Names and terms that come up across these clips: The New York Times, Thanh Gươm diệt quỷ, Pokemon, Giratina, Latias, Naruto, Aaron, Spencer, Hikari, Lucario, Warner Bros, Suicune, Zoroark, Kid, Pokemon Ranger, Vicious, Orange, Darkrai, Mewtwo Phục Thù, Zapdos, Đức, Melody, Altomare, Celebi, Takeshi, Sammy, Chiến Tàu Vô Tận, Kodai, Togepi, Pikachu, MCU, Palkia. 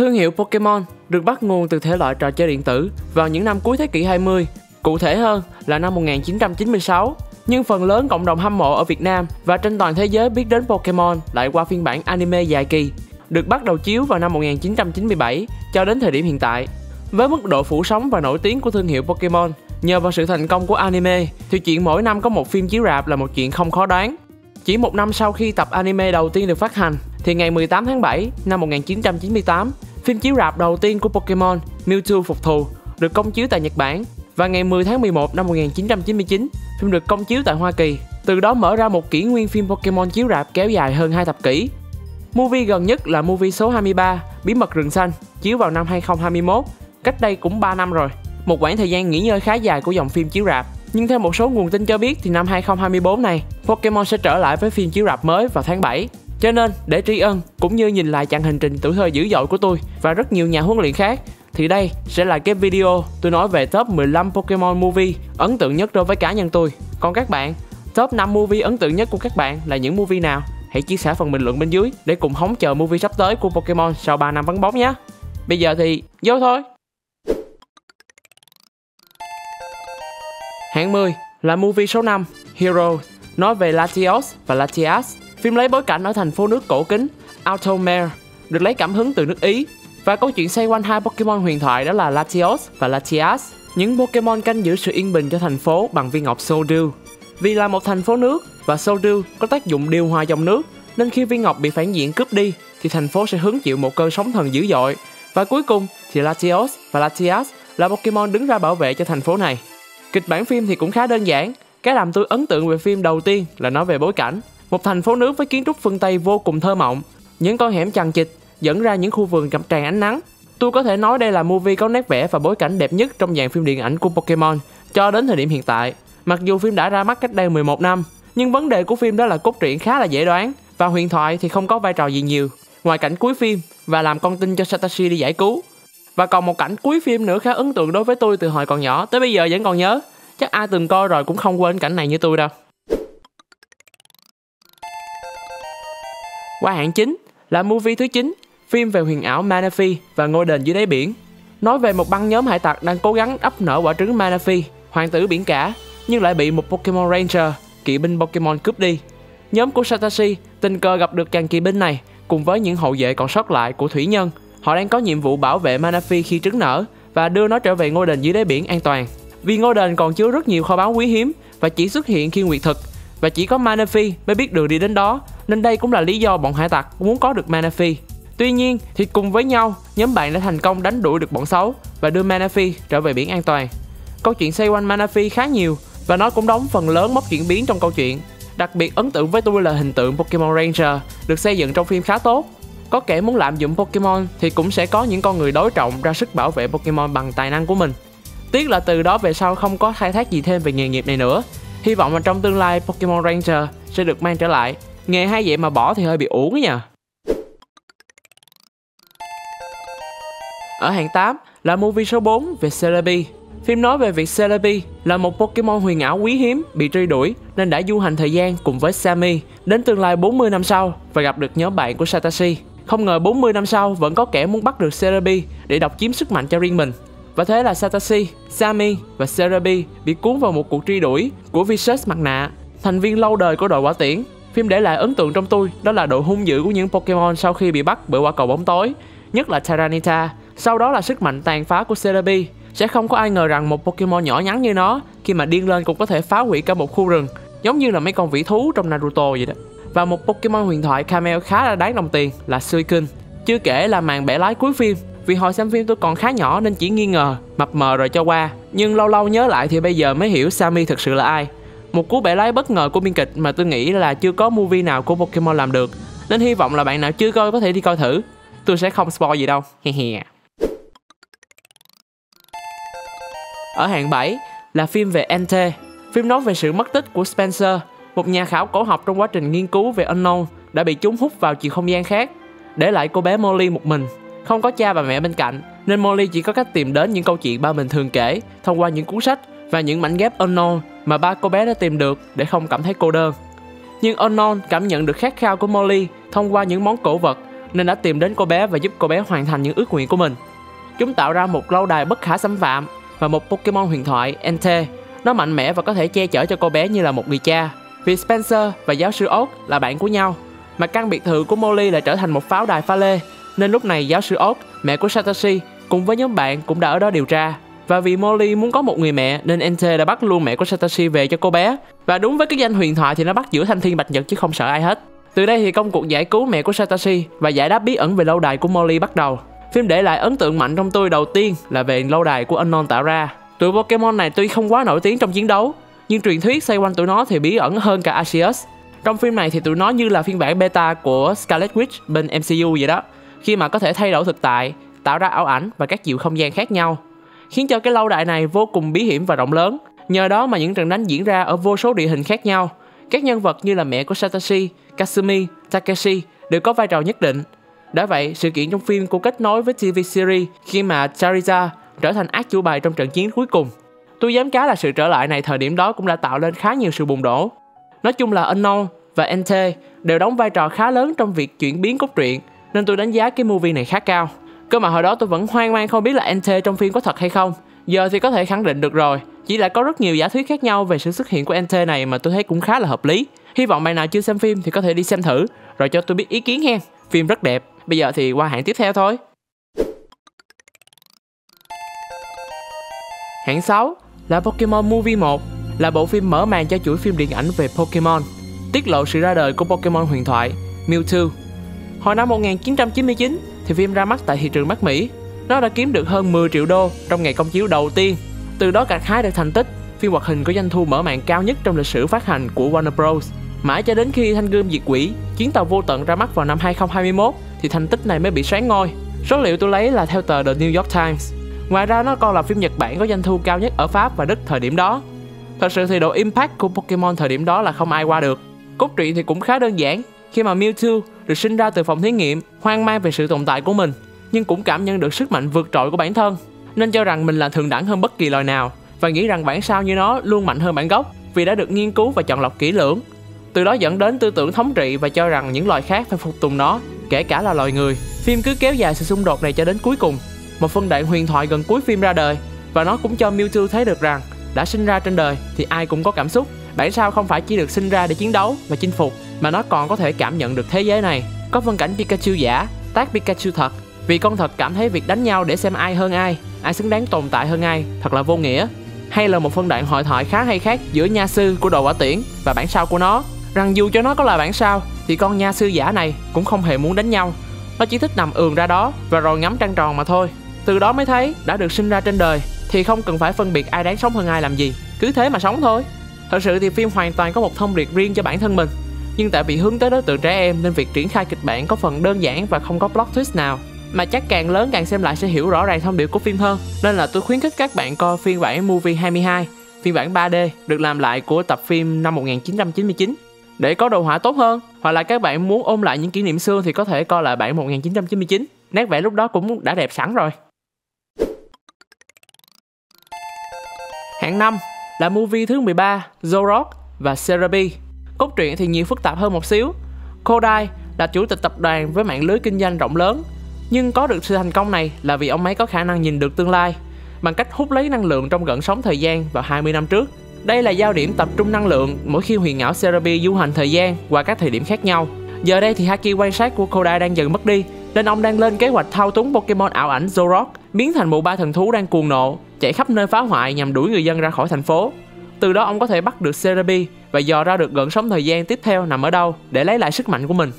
Thương hiệu Pokemon được bắt nguồn từ thể loại trò chơi điện tử vào những năm cuối thế kỷ 20, cụ thể hơn là năm 1996. Nhưng phần lớn cộng đồng hâm mộ ở Việt Nam và trên toàn thế giới biết đến Pokemon lại qua phiên bản anime dài kỳ, được bắt đầu chiếu vào năm 1997 cho đến thời điểm hiện tại. Với mức độ phủ sóng và nổi tiếng của thương hiệu Pokemon nhờ vào sự thành công của anime, thì chuyện mỗi năm có một phim chiếu rạp là một chuyện không khó đoán. Chỉ một năm sau khi tập anime đầu tiên được phát hành, thì ngày 18 tháng 7 năm 1998, phim chiếu rạp đầu tiên của Pokemon Mewtwo Phục Thù được công chiếu tại Nhật Bản, và ngày 10 tháng 11 năm 1999, phim được công chiếu tại Hoa Kỳ. Từ đó mở ra một kỷ nguyên phim Pokemon chiếu rạp kéo dài hơn 2 thập kỷ. Movie gần nhất là movie số 23 Bí mật rừng xanh, chiếu vào năm 2021, cách đây cũng 3 năm rồi. Một quãng thời gian nghỉ ngơi khá dài của dòng phim chiếu rạp. Nhưng theo một số nguồn tin cho biết thì năm 2024 này, Pokemon sẽ trở lại với phim chiếu rạp mới vào tháng 7. Cho nên, để tri ân cũng như nhìn lại chặng hành trình tuổi thơ dữ dội của tôi và rất nhiều nhà huấn luyện khác, thì đây sẽ là cái video tôi nói về top 15 Pokemon movie ấn tượng nhất đối với cá nhân tôi. Còn các bạn, top 5 movie ấn tượng nhất của các bạn là những movie nào? Hãy chia sẻ phần bình luận bên dưới để cùng hóng chờ movie sắp tới của Pokemon sau 3 năm vắng bóng nhé. Bây giờ thì vô thôi. Hạng 10 là movie số 5 Heroes, nói về Latios và Latias. Phim lấy bối cảnh ở thành phố nước cổ kính Altomare, được lấy cảm hứng từ nước Ý, và câu chuyện xoay quanh hai Pokemon huyền thoại đó là Latios và Latias, những Pokemon canh giữ sự yên bình cho thành phố bằng viên ngọc Soul Dew. Vì là một thành phố nước và Soul Dew có tác dụng điều hòa dòng nước, nên khi viên ngọc bị phản diện cướp đi thì thành phố sẽ hứng chịu một cơn sóng thần dữ dội, và cuối cùng thì Latios và Latias là Pokemon đứng ra bảo vệ cho thành phố này. Kịch bản phim thì cũng khá đơn giản. Cái làm tôi ấn tượng về phim đầu tiên là nói về bối cảnh một thành phố nước với kiến trúc phương Tây vô cùng thơ mộng, những con hẻm chằng chịt dẫn ra những khu vườn ngập tràn ánh nắng. Tôi có thể nói đây là movie có nét vẽ và bối cảnh đẹp nhất trong dàn phim điện ảnh của Pokemon cho đến thời điểm hiện tại. Mặc dù phim đã ra mắt cách đây 11 năm, nhưng vấn đề của phim đó là cốt truyện khá là dễ đoán và huyền thoại thì không có vai trò gì nhiều, ngoài cảnh cuối phim và làm con tin cho Satoshi đi giải cứu. Và còn một cảnh cuối phim nữa khá ấn tượng đối với tôi từ hồi còn nhỏ tới bây giờ vẫn còn nhớ. Chắc ai từng coi rồi cũng không quên cảnh này như tôi đâu. Qua hạng 9 là movie thứ 9, phim về huyền ảo Manaphy và ngôi đền dưới đáy biển. Nói về một băng nhóm hải tặc đang cố gắng ấp nở quả trứng Manaphy, hoàng tử biển cả, nhưng lại bị một Pokemon Ranger, kỵ binh Pokemon cướp đi. Nhóm của Satoshi tình cờ gặp được chàng kỵ binh này cùng với những hậu vệ còn sót lại của thủy nhân. Họ đang có nhiệm vụ bảo vệ Manaphy khi trứng nở và đưa nó trở về ngôi đền dưới đáy biển an toàn. Vì ngôi đền còn chứa rất nhiều kho báu quý hiếm và chỉ xuất hiện khi nguyệt thực, và chỉ có Manaphy mới biết đường đi đến đó, nên đây cũng là lý do bọn hải tặc muốn có được Manaphy. Tuy nhiên thì cùng với nhau, nhóm bạn đã thành công đánh đuổi được bọn xấu và đưa Manaphy trở về biển an toàn. Câu chuyện xoay quanh Manaphy khá nhiều và nó cũng đóng phần lớn mốc chuyển biến trong câu chuyện. Đặc biệt ấn tượng với tôi là hình tượng Pokemon Ranger được xây dựng trong phim khá tốt. Có kẻ muốn lạm dụng Pokemon thì cũng sẽ có những con người đối trọng ra sức bảo vệ Pokemon bằng tài năng của mình. Tiếc là từ đó về sau không có khai thác gì thêm về nghề nghiệp này nữa. Hy vọng là trong tương lai Pokemon Ranger sẽ được mang trở lại. Nghề hay vậy mà bỏ thì hơi bị uổng ấy nha. Ở hạng 8 là movie số 4 về Celebi. Phim nói về việc Celebi là một Pokemon huyền ảo quý hiếm bị truy đuổi nên đã du hành thời gian cùng với Sammy đến tương lai 40 năm sau và gặp được nhóm bạn của Satoshi. Không ngờ 40 năm sau vẫn có kẻ muốn bắt được Celebi để độc chiếm sức mạnh cho riêng mình. Và thế là Satoshi, Sammy và Celebi bị cuốn vào một cuộc truy đuổi của Vicious mặt nạ, thành viên lâu đời của đội quả tiễn. Phim để lại ấn tượng trong tôi đó là độ hung dữ của những Pokemon sau khi bị bắt bởi quả cầu bóng tối, nhất là Tyranitar. Sau đó là sức mạnh tàn phá của Celebi. Sẽ không có ai ngờ rằng một Pokemon nhỏ nhắn như nó khi mà điên lên cũng có thể phá hủy cả một khu rừng, giống như là mấy con vĩ thú trong Naruto vậy đó. Và một Pokemon huyền thoại camel khá là đáng đồng tiền là Suicune. Chưa kể là màn bẻ lái cuối phim. Vì hồi xem phim tôi còn khá nhỏ nên chỉ nghi ngờ, mập mờ rồi cho qua. Nhưng lâu lâu nhớ lại thì bây giờ mới hiểu Sammy thực sự là ai. Một cú bẻ lái bất ngờ của biên kịch mà tôi nghĩ là chưa có movie nào của Pokemon làm được. Nên hy vọng là bạn nào chưa coi có thể đi coi thử. Tôi sẽ không spoil gì đâu. Ở hạng 7 là phim về Entei. Phim nói về sự mất tích của Spencer, một nhà khảo cổ học trong quá trình nghiên cứu về Unown đã bị chúng hút vào chiều không gian khác, để lại cô bé Molly một mình. Không có cha và mẹ bên cạnh, nên Molly chỉ có cách tìm đến những câu chuyện ba mình thường kể thông qua những cuốn sách và những mảnh ghép Unown mà ba cô bé đã tìm được để không cảm thấy cô đơn. Nhưng Unown cảm nhận được khát khao của Molly thông qua những món cổ vật nên đã tìm đến cô bé và giúp cô bé hoàn thành những ước nguyện của mình. Chúng tạo ra một lâu đài bất khả xâm phạm và một Pokemon huyền thoại Entei. Nó mạnh mẽ và có thể che chở cho cô bé như là một người cha. Vì Spencer và giáo sư Oak là bạn của nhau, mà căn biệt thự của Molly lại trở thành một pháo đài pha lê, nên lúc này giáo sư Oak, mẹ của Satoshi, cùng với nhóm bạn cũng đã ở đó điều tra. Và vì Molly muốn có một người mẹ nên Entei đã bắt luôn mẹ của Satoshi về cho cô bé. Và đúng với cái danh huyền thoại thì nó bắt giữa thanh thiên bạch nhật chứ không sợ ai hết. Từ đây thì công cuộc giải cứu mẹ của Satoshi và giải đáp bí ẩn về lâu đài của Molly bắt đầu. Phim để lại ấn tượng mạnh trong tôi đầu tiên là về lâu đài của Unown tạo ra. Tụi Pokemon này tuy không quá nổi tiếng trong chiến đấu, nhưng truyền thuyết xoay quanh tụi nó thì bí ẩn hơn cả Arceus. Trong phim này thì tụi nó như là phiên bản beta của Scarlet Witch bên MCU vậy đó, khi mà có thể thay đổi thực tại, tạo ra ảo ảnh và các chiều không gian khác nhau, khiến cho cái lâu đài này vô cùng bí hiểm và rộng lớn. Nhờ đó mà những trận đánh diễn ra ở vô số địa hình khác nhau. Các nhân vật như là mẹ của Satoshi, Kasumi, Takeshi đều có vai trò nhất định. Đã vậy, sự kiện trong phim cũng kết nối với TV series khi mà Charizard trở thành ác chủ bài trong trận chiến cuối cùng. Tôi dám cá là sự trở lại này thời điểm đó cũng đã tạo lên khá nhiều sự bùng nổ. Nói chung là Unown và Entei đều đóng vai trò khá lớn trong việc chuyển biến cốt truyện, nên tôi đánh giá cái movie này khá cao. Cơ mà hồi đó tôi vẫn hoang mang không biết là Entei trong phim có thật hay không. Giờ thì có thể khẳng định được rồi, chỉ là có rất nhiều giả thuyết khác nhau về sự xuất hiện của Entei này mà tôi thấy cũng khá là hợp lý. Hy vọng bạn nào chưa xem phim thì có thể đi xem thử, rồi cho tôi biết ý kiến hen. Phim rất đẹp. Bây giờ thì qua hạng tiếp theo thôi. Hạng 6 là Pokemon Movie 1, là bộ phim mở màn cho chuỗi phim điện ảnh về Pokemon, tiết lộ sự ra đời của Pokemon huyền thoại Mewtwo. Hồi năm 1999 thì phim ra mắt tại thị trường Bắc Mỹ. Nó đã kiếm được hơn 10 triệu đô trong ngày công chiếu đầu tiên. Từ đó gặt hái được thành tích phim hoạt hình có doanh thu mở màn cao nhất trong lịch sử phát hành của Warner Bros. Mãi cho đến khi Thanh Gươm Diệt Quỷ, Chiến Tàu Vô Tận ra mắt vào năm 2021 thì thành tích này mới bị soán ngôi. Số liệu tôi lấy là theo tờ The New York Times. Ngoài ra nó còn là phim Nhật Bản có doanh thu cao nhất ở Pháp và Đức thời điểm đó. Thật sự thì độ impact của Pokemon thời điểm đó là không ai qua được. Cốt truyện thì cũng khá đơn giản, khi mà Mewtwo được sinh ra từ phòng thí nghiệm, hoang mang về sự tồn tại của mình, nhưng cũng cảm nhận được sức mạnh vượt trội của bản thân, nên cho rằng mình là thượng đẳng hơn bất kỳ loài nào và nghĩ rằng bản sao như nó luôn mạnh hơn bản gốc vì đã được nghiên cứu và chọn lọc kỹ lưỡng. Từ đó dẫn đến tư tưởng thống trị và cho rằng những loài khác phải phục tùng nó, kể cả là loài người. Phim cứ kéo dài sự xung đột này cho đến cuối cùng. Một phân đoạn huyền thoại gần cuối phim ra đời và nó cũng cho Mewtwo thấy được rằng đã sinh ra trên đời thì ai cũng có cảm xúc. Bản sao không phải chỉ được sinh ra để chiến đấu và chinh phục mà nó còn có thể cảm nhận được thế giới này. Có phân cảnh Pikachu giả, tác Pikachu thật, vì con thật cảm thấy việc đánh nhau để xem ai hơn ai xứng đáng tồn tại hơn ai thật là vô nghĩa. Hay là một phân đoạn hội thoại khá hay khác giữa nha sư của đồ hỏa tiễn và bản sao của nó, rằng dù cho nó có là bản sao thì con nha sư giả này cũng không hề muốn đánh nhau, nó chỉ thích nằm ườn ra đó và rồi ngắm trăng tròn mà thôi. Từ đó mới thấy đã được sinh ra trên đời thì không cần phải phân biệt ai đáng sống hơn ai làm gì, cứ thế mà sống thôi. Thật sự thì phim hoàn toàn có một thông điệp riêng cho bản thân mình, nhưng tại vì hướng tới đối tượng trẻ em nên việc triển khai kịch bản có phần đơn giản và không có plot twist nào, mà chắc càng lớn càng xem lại sẽ hiểu rõ ràng thông điệp của phim hơn. Nên là tôi khuyến khích các bạn coi phiên bản Movie 22, phiên bản 3D được làm lại của tập phim năm 1999 để có đồ họa tốt hơn, hoặc là các bạn muốn ôn lại những kỷ niệm xưa thì có thể coi lại bản 1999, nét vẽ lúc đó cũng đã đẹp sẵn rồi. Hạng 5 là movie thứ 13, Zoroark và Celebi. Cốt truyện thì nhiều phức tạp hơn một xíu. Kodai là chủ tịch tập đoàn với mạng lưới kinh doanh rộng lớn, nhưng có được sự thành công này là vì ông ấy có khả năng nhìn được tương lai bằng cách hút lấy năng lượng trong gợn sóng thời gian vào 20 năm trước. Đây là giao điểm tập trung năng lượng mỗi khi huyền ảo Celebi du hành thời gian qua các thời điểm khác nhau. Giờ đây thì haki quan sát của Kodai đang dần mất đi, nên ông đang lên kế hoạch thao túng Pokemon ảo ảnh Zoroark biến thành bộ ba thần thú đang cuồng nộ chạy khắp nơi phá hoại nhằm đuổi người dân ra khỏi thành phố. Từ đó ông có thể bắt được Celebi và dò ra được gợn sóng thời gian tiếp theo nằm ở đâu để lấy lại sức mạnh của mình.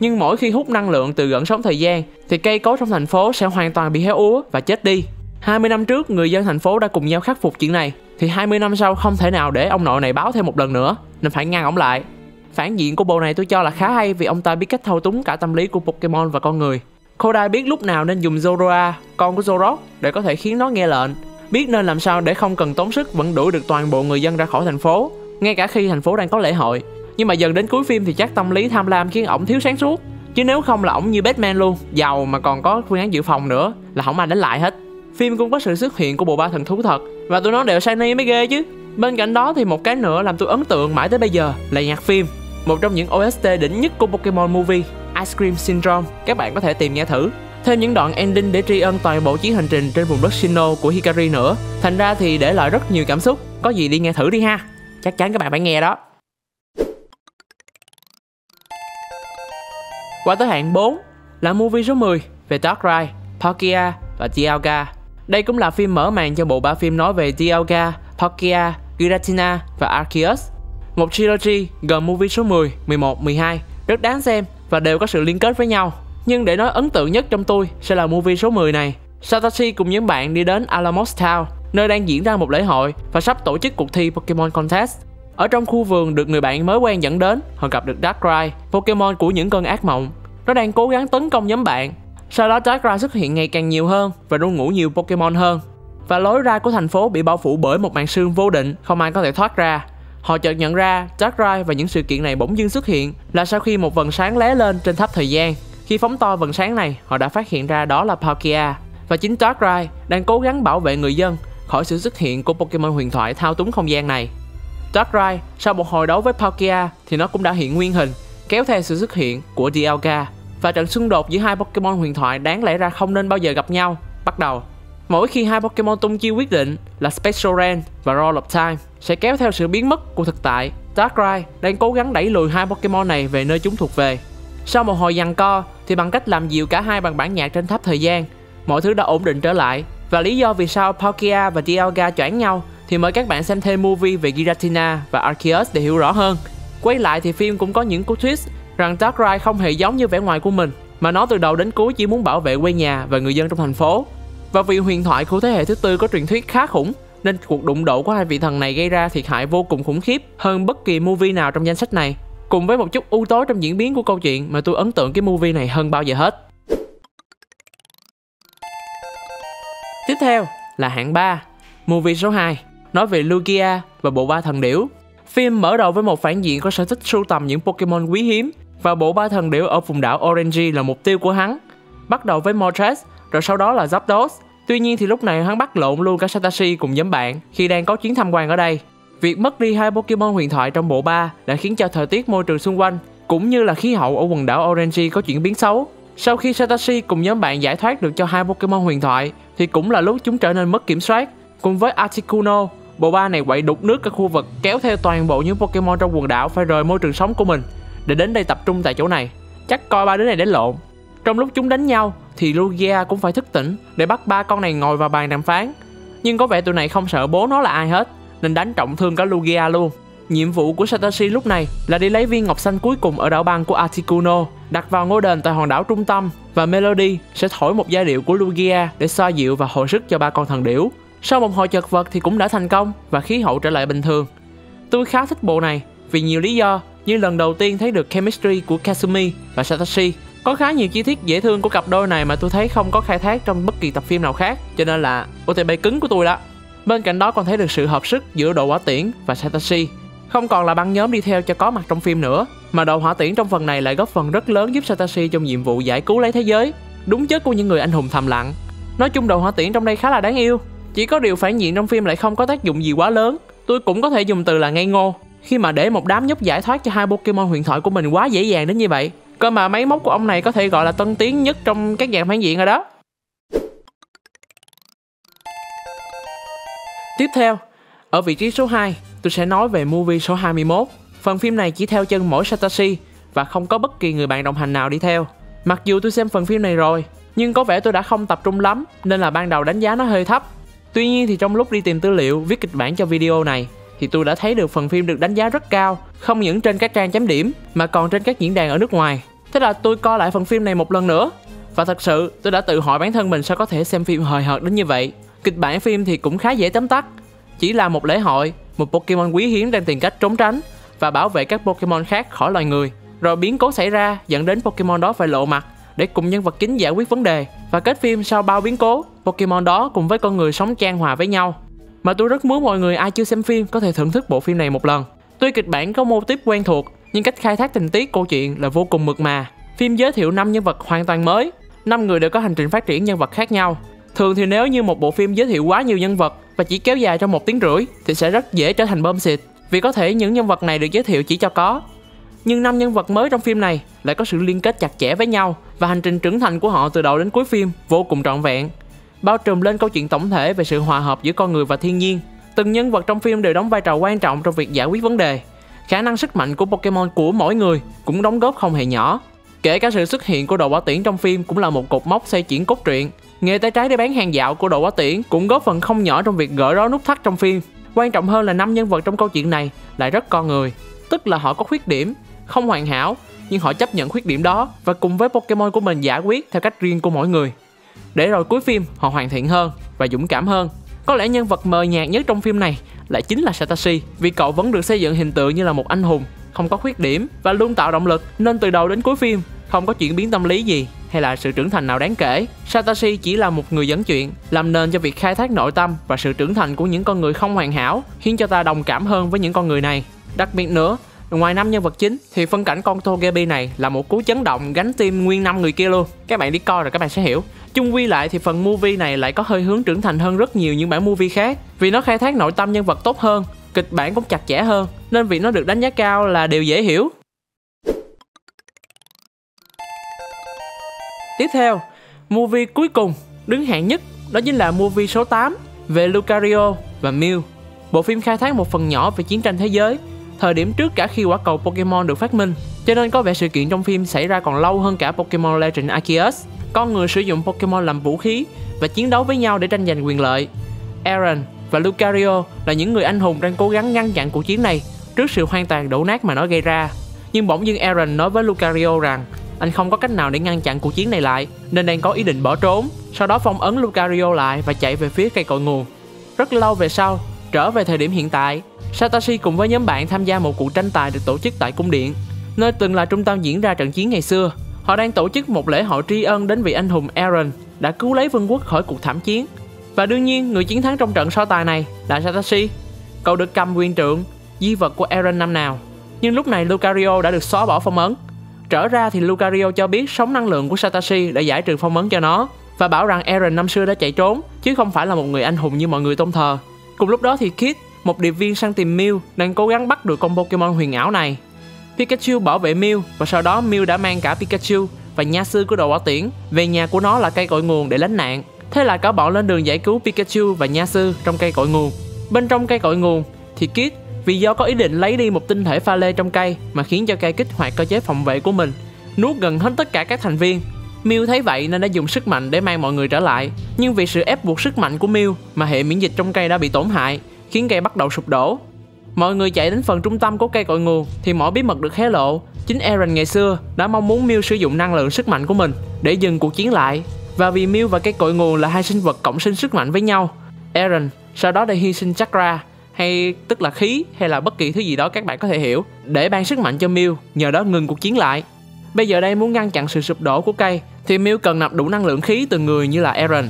Nhưng mỗi khi hút năng lượng từ gợn sóng thời gian thì cây cối trong thành phố sẽ hoàn toàn bị héo úa và chết đi. 20 năm trước người dân thành phố đã cùng nhau khắc phục chuyện này, thì 20 năm sau không thể nào để ông nội này báo thêm một lần nữa nên phải ngăn ổng lại. Phản diện của bộ này tôi cho là khá hay vì ông ta biết cách thao túng cả tâm lý của Pokemon và con người. Kodai biết lúc nào nên dùng Zoroark, con của Zoroark, để có thể khiến nó nghe lệnh, biết nên làm sao để không cần tốn sức vẫn đuổi được toàn bộ người dân ra khỏi thành phố, ngay cả khi thành phố đang có lễ hội. Nhưng mà dần đến cuối phim thì chắc tâm lý tham lam khiến ổng thiếu sáng suốt, chứ nếu không là ổng như Batman luôn, giàu mà còn có phương án dự phòng nữa là không ai đánh lại hết. Phim cũng có sự xuất hiện của bộ ba thần thú thật và tụi nó đều shiny mới ghê chứ. Bên cạnh đó thì một cái nữa làm tôi ấn tượng mãi tới bây giờ là nhạc phim, một trong những OST đỉnh nhất của Pokemon Movie. Ice Cream Syndrome, các bạn có thể tìm nghe thử. Thêm những đoạn ending để tri ân toàn bộ chuyến hành trình trên vùng đất Sinnoh của Hikari nữa. Thành ra thì để lại rất nhiều cảm xúc, có gì đi nghe thử đi ha. Chắc chắn các bạn phải nghe đó. Qua tới hạng 4 là movie số 10 về Darkrai, Palkia và Dialga. Đây cũng là phim mở màn cho bộ 3 phim nói về Dialga, Palkia, Giratina và Arceus. Một trilogy gồm movie số 10, 11, 12 rất đáng xem và đều có sự liên kết với nhau. Nhưng để nói ấn tượng nhất trong tôi sẽ là movie số 10 này. Satoshi cùng những bạn đi đến Alamos Town, nơi đang diễn ra một lễ hội và sắp tổ chức cuộc thi Pokemon Contest. Ở trong khu vườn được người bạn mới quen dẫn đến, họ gặp được Darkrai, Pokemon của những cơn ác mộng. Nó đang cố gắng tấn công nhóm bạn. Sau đó Darkrai xuất hiện ngày càng nhiều hơn và ru ngủ nhiều Pokemon hơn. Và lối ra của thành phố bị bao phủ bởi một màn sương vô định, không ai có thể thoát ra. Họ chợt nhận ra Darkrai và những sự kiện này bỗng dưng xuất hiện là sau khi một vầng sáng lóe lên trên tháp thời gian. Khi phóng to vầng sáng này, họ đã phát hiện ra đó là Palkia. Và chính Darkrai đang cố gắng bảo vệ người dân khỏi sự xuất hiện của Pokemon huyền thoại thao túng không gian này. Darkrai sau một hồi đấu với Palkia thì nó cũng đã hiện nguyên hình, kéo theo sự xuất hiện của Dialga. Và trận xung đột giữa hai Pokemon huyền thoại đáng lẽ ra không nên bao giờ gặp nhau bắt đầu. Mỗi khi hai Pokemon tung chiêu quyết định là Special Rain và Roll of Time sẽ kéo theo sự biến mất của thực tại. Darkrai đang cố gắng đẩy lùi hai Pokemon này về nơi chúng thuộc về. Sau một hồi giằng co thì bằng cách làm dịu cả hai bằng bản nhạc trên tháp thời gian, mọi thứ đã ổn định trở lại. Và lý do vì sao Palkia và Dialga choảng nhau thì mời các bạn xem thêm movie về Giratina và Arceus để hiểu rõ hơn. Quay lại thì phim cũng có những cú twist rằng Darkrai không hề giống như vẻ ngoài của mình, mà nó từ đầu đến cuối chỉ muốn bảo vệ quê nhà và người dân trong thành phố. Và vì huyền thoại của thế hệ thứ tư có truyền thuyết khá khủng nên cuộc đụng độ của hai vị thần này gây ra thiệt hại vô cùng khủng khiếp hơn bất kỳ movie nào trong danh sách này. Cùng với một chút u tối trong diễn biến của câu chuyện mà tôi ấn tượng cái movie này hơn bao giờ hết. Tiếp theo là hạng 3, movie số 2, nói về Lugia và bộ ba thần điểu. Phim mở đầu với một phản diện có sở thích sưu tầm những Pokemon quý hiếm và bộ ba thần điểu ở vùng đảo Orange là mục tiêu của hắn. Bắt đầu với Moltres, rồi sau đó là Zapdos. Tuy nhiên thì lúc này hắn bắt lộn luôn cả Satoshi cùng nhóm bạn khi đang có chuyến tham quan ở đây. Việc mất đi hai Pokemon huyền thoại trong bộ 3 đã khiến cho thời tiết môi trường xung quanh cũng như là khí hậu ở quần đảo Orange có chuyển biến xấu. Sau khi Satoshi cùng nhóm bạn giải thoát được cho hai Pokemon huyền thoại thì cũng là lúc chúng trở nên mất kiểm soát. Cùng với Articuno, bộ ba này quậy đục nước các khu vực, kéo theo toàn bộ những Pokemon trong quần đảo phải rời môi trường sống của mình để đến đây tập trung tại chỗ này. Chắc coi ba đứa này đánh lộn. Trong lúc chúng đánh nhau thì Lugia cũng phải thức tỉnh để bắt ba con này ngồi vào bàn đàm phán. Nhưng có vẻ tụi này không sợ bố nó là ai hết nên đánh trọng thương cả Lugia luôn. Nhiệm vụ của Satoshi lúc này là đi lấy viên ngọc xanh cuối cùng ở đảo băng của Articuno, đặt vào ngôi đền tại hòn đảo trung tâm, và Melody sẽ thổi một giai điệu của Lugia để xoa dịu và hồi sức cho ba con thần điểu. Sau một hồi chật vật thì cũng đã thành công và khí hậu trở lại bình thường. Tôi khá thích bộ này vì nhiều lý do, như lần đầu tiên thấy được chemistry của Kasumi và Satoshi. Có khá nhiều chi tiết dễ thương của cặp đôi này mà tôi thấy không có khai thác trong bất kỳ tập phim nào khác, cho nên là OTP cứng của tôi đó. Bên cạnh đó còn thấy được sự hợp sức giữa đội hỏa tiễn và Satoshi. Không còn là băng nhóm đi theo cho có mặt trong phim nữa, mà đội hỏa tiễn trong phần này lại góp phần rất lớn giúp Satoshi trong nhiệm vụ giải cứu lấy thế giới. Đúng chất của những người anh hùng thầm lặng. Nói chung đội hỏa tiễn trong đây khá là đáng yêu. Chỉ có điều phản diện trong phim lại không có tác dụng gì quá lớn. Tôi cũng có thể dùng từ là ngây ngô khi mà để một đám nhóc giải thoát cho hai Pokemon huyền thoại của mình quá dễ dàng đến như vậy. Cơ mà máy móc của ông này có thể gọi là tân tiến nhất trong các dạng phản diện rồi đó. Tiếp theo, ở vị trí số 2, tôi sẽ nói về movie số 21. Phần phim này chỉ theo chân mỗi Satoshi và không có bất kỳ người bạn đồng hành nào đi theo. Mặc dù tôi xem phần phim này rồi, nhưng có vẻ tôi đã không tập trung lắm nên là ban đầu đánh giá nó hơi thấp. Tuy nhiên thì trong lúc đi tìm tư liệu, viết kịch bản cho video này thì tôi đã thấy được phần phim được đánh giá rất cao, không những trên các trang chấm điểm mà còn trên các diễn đàn ở nước ngoài. Thế là tôi coi lại phần phim này một lần nữa và thật sự tôi đã tự hỏi bản thân mình sao có thể xem phim hời hợt đến như vậy. Kịch bản phim thì cũng khá dễ tóm tắt, chỉ là một lễ hội, một Pokemon quý hiếm đang tìm cách trốn tránh và bảo vệ các Pokemon khác khỏi loài người. Rồi biến cố xảy ra dẫn đến Pokemon đó phải lộ mặt để cùng nhân vật chính giải quyết vấn đề. Và kết phim sau bao biến cố, Pokemon đó cùng với con người sống chan hòa với nhau. Mà tôi rất muốn mọi người ai chưa xem phim có thể thưởng thức bộ phim này một lần. Tuy kịch bản có mô típ quen thuộc, nhưng cách khai thác tình tiết câu chuyện là vô cùng mượt mà. Phim giới thiệu 5 nhân vật hoàn toàn mới, 5 người đều có hành trình phát triển nhân vật khác nhau. Thường thì nếu như một bộ phim giới thiệu quá nhiều nhân vật và chỉ kéo dài trong 1 tiếng rưỡi thì sẽ rất dễ trở thành bơm xịt, vì có thể những nhân vật này được giới thiệu chỉ cho có. nhưng 5 nhân vật mới trong phim này lại có sự liên kết chặt chẽ với nhau và hành trình trưởng thành của họ từ đầu đến cuối phim vô cùng trọn vẹn, bao trùm lên câu chuyện tổng thể về sự hòa hợp giữa con người và thiên nhiên. Từng nhân vật trong phim đều đóng vai trò quan trọng trong việc giải quyết vấn đề. Khả năng sức mạnh của Pokemon của mỗi người cũng đóng góp không hề nhỏ. Kể cả sự xuất hiện của Đồ Bảo Tiễn trong phim cũng là một cột mốc xoay chuyển cốt truyện. Nghề tay trái để bán hàng dạo của Đồ Bảo Tiễn cũng góp phần không nhỏ trong việc gỡ rối nút thắt trong phim. Quan trọng hơn là 5 nhân vật trong câu chuyện này lại rất con người, tức là họ có khuyết điểm, không hoàn hảo, nhưng họ chấp nhận khuyết điểm đó và cùng với Pokemon của mình giải quyết theo cách riêng của mỗi người. Để rồi cuối phim họ hoàn thiện hơn và dũng cảm hơn. Có lẽ nhân vật mờ nhạt nhất trong phim này lại chính là Satoshi, vì cậu vẫn được xây dựng hình tượng như là một anh hùng, không có khuyết điểm và luôn tạo động lực, nên từ đầu đến cuối phim không có chuyển biến tâm lý gì hay là sự trưởng thành nào đáng kể. Satoshi chỉ là một người dẫn chuyện, làm nền cho việc khai thác nội tâm và sự trưởng thành của những con người không hoàn hảo, khiến cho ta đồng cảm hơn với những con người này. Đặc biệt nữa, ngoài 5 nhân vật chính thì phân cảnh con Togepi này là một cú chấn động gánh tim nguyên 5 người kia luôn. Các bạn đi coi rồi các bạn sẽ hiểu. Chung quy lại thì phần movie này lại có hơi hướng trưởng thành hơn rất nhiều những bản movie khác, vì nó khai thác nội tâm nhân vật tốt hơn, kịch bản cũng chặt chẽ hơn, nên việc nó được đánh giá cao là điều dễ hiểu. Tiếp theo, movie cuối cùng đứng hạng nhất đó chính là movie số 8 về Lucario và Mew. Bộ phim khai thác một phần nhỏ về chiến tranh thế giới, thời điểm trước cả khi quả cầu Pokemon được phát minh, cho nên có vẻ sự kiện trong phim xảy ra còn lâu hơn cả Pokemon Legend Arceus. Con người sử dụng Pokemon làm vũ khí và chiến đấu với nhau để tranh giành quyền lợi. Aaron và Lucario là những người anh hùng đang cố gắng ngăn chặn cuộc chiến này trước sự hoang tàn đổ nát mà nó gây ra. Nhưng bỗng dưng Aaron nói với Lucario rằng anh không có cách nào để ngăn chặn cuộc chiến này lại, nên đang có ý định bỏ trốn. Sau đó phong ấn Lucario lại và chạy về phía cây cội nguồn. Rất lâu về sau, trở về thời điểm hiện tại, Satoshi cùng với nhóm bạn tham gia một cuộc tranh tài được tổ chức tại cung điện, nơi từng là trung tâm diễn ra trận chiến ngày xưa. Họ đang tổ chức một lễ hội tri ân đến vị anh hùng Aaron đã cứu lấy vương quốc khỏi cuộc thảm chiến. Và đương nhiên, người chiến thắng trong trận so tài này là Satoshi. Cậu được cầm quyền trượng, di vật của Aaron năm nào. Nhưng lúc này Lucario đã được xóa bỏ phong ấn. Trở ra thì Lucario cho biết sóng năng lượng của Satoshi đã giải trừ phong ấn cho nó và bảo rằng Aaron năm xưa đã chạy trốn chứ không phải là một người anh hùng như mọi người tôn thờ. Cùng lúc đó thì Kid, một điệp viên săn tìm Mew, đang cố gắng bắt được con Pokemon huyền ảo này. Pikachu bảo vệ Mew và sau đó Mew đã mang cả Pikachu và nhà sư của Đồ Bảo Tiễn về nhà của nó là cây cội nguồn để lánh nạn. Thế là cả bọn lên đường giải cứu Pikachu và nhà sư trong cây cội nguồn. Bên trong cây cội nguồn thì Kid vì do có ý định lấy đi một tinh thể pha lê trong cây mà khiến cho cây kích hoạt cơ chế phòng vệ của mình, nuốt gần hết tất cả các thành viên. Mew thấy vậy nên đã dùng sức mạnh để mang mọi người trở lại, nhưng vì sự ép buộc sức mạnh của Mew mà hệ miễn dịch trong cây đã bị tổn hại, khiến cây bắt đầu sụp đổ. Mọi người chạy đến phần trung tâm của cây cội nguồn thì mọi bí mật được hé lộ. Chính Aaron ngày xưa đã mong muốn Mew sử dụng năng lượng sức mạnh của mình để dừng cuộc chiến lại. Và vì Mew và cây cội nguồn là hai sinh vật cộng sinh sức mạnh với nhau, Aaron sau đó đã hy sinh chakra, hay tức là khí hay là bất kỳ thứ gì đó các bạn có thể hiểu, để ban sức mạnh cho Mew, nhờ đó ngừng cuộc chiến lại. Bây giờ đây muốn ngăn chặn sự sụp đổ của cây thì Mew cần nạp đủ năng lượng khí từ người như là Aaron,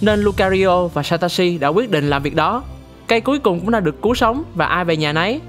nên Lucario và Satoshi đã quyết định làm việc đó. Cây cuối cùng cũng đã được cứu sống và ai về nhà nấy.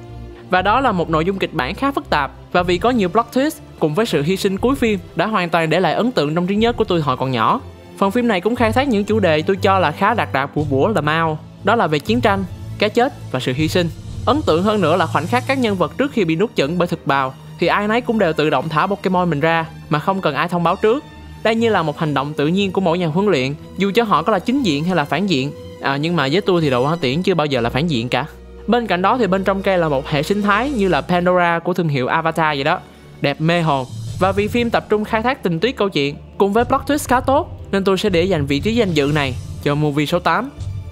Và đó là một nội dung kịch bản khá phức tạp, và vì có nhiều plot twist cùng với sự hy sinh cuối phim đã hoàn toàn để lại ấn tượng trong trí nhớ của tôi hồi còn nhỏ. Phần phim này cũng khai thác những chủ đề tôi cho là khá đặc đặc của bủa là Mao, đó là về chiến tranh, cái chết và sự hy sinh. Ấn tượng hơn nữa là khoảnh khắc các nhân vật trước khi bị nuốt chửng bởi thực bào thì ai nấy cũng đều tự động thả Pokemon mình ra mà không cần ai thông báo trước. Đây như là một hành động tự nhiên của mỗi nhà huấn luyện, dù cho họ có là chính diện hay là phản diện. Nhưng mà với tôi thì Đồ Bảo Tiễn chưa bao giờ là phản diện cả. Bên cạnh đó thì bên trong cây là một hệ sinh thái như là Pandora của thương hiệu Avatar vậy đó, đẹp mê hồn. Và vì phim tập trung khai thác tình tiết câu chuyện cùng với plot twist khá tốt, nên tôi sẽ để dành vị trí danh dự này cho movie số 8.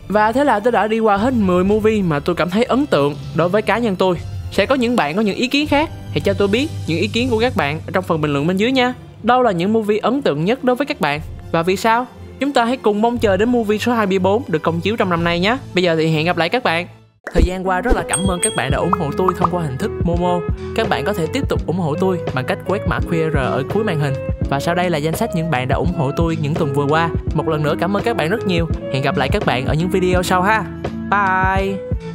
Và thế là tôi đã đi qua hết 10 movie mà tôi cảm thấy ấn tượng đối với cá nhân tôi. Sẽ có những bạn có những ý kiến khác, hãy cho tôi biết những ý kiến của các bạn trong phần bình luận bên dưới nha. Đâu là những movie ấn tượng nhất đối với các bạn và vì sao? Chúng ta hãy cùng mong chờ đến movie số 24 được công chiếu trong năm nay nhé. Bây giờ thì hẹn gặp lại các bạn. Thời gian qua rất là cảm ơn các bạn đã ủng hộ tôi thông qua hình thức Momo. Các bạn có thể tiếp tục ủng hộ tôi bằng cách quét mã QR ở cuối màn hình. Và sau đây là danh sách những bạn đã ủng hộ tôi những tuần vừa qua. Một lần nữa cảm ơn các bạn rất nhiều. Hẹn gặp lại các bạn ở những video sau ha. Bye!